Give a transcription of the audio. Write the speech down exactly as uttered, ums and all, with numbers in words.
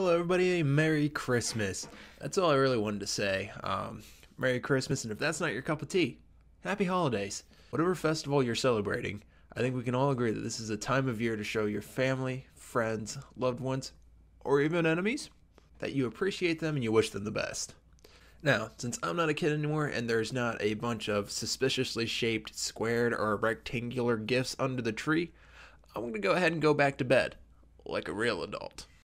Hello everybody, Merry Christmas. That's all I really wanted to say. Um, Merry Christmas, and if that's not your cup of tea, Happy Holidays. Whatever festival you're celebrating, I think we can all agree that this is a time of year to show your family, friends, loved ones, or even enemies, that you appreciate them and you wish them the best. Now, since I'm not a kid anymore and there's not a bunch of suspiciously shaped, squared, or rectangular gifts under the tree, I'm going to go ahead and go back to bed like a real adult.